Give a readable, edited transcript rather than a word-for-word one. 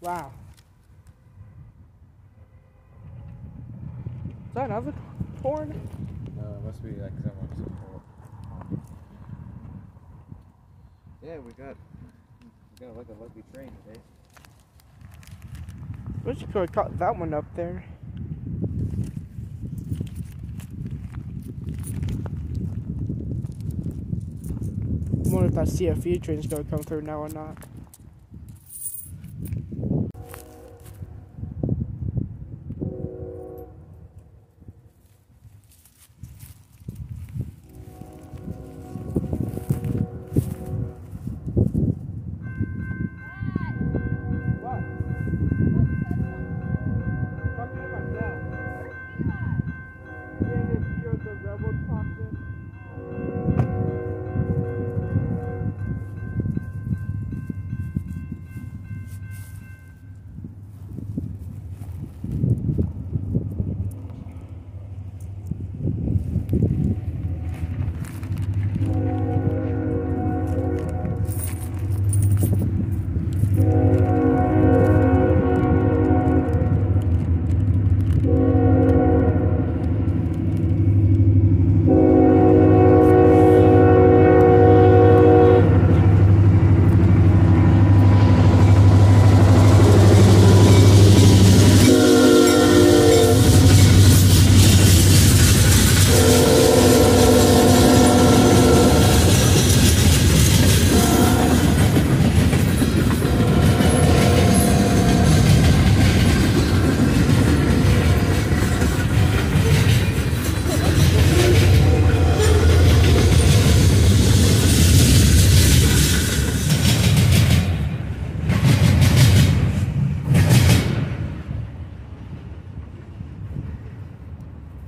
Wow. Is that an oven horn? No, it must be like someone's horn. Yeah, we got like a lucky train today. Wish you could have caught that one up there. I wonder if that CFE train's gonna come through now or not.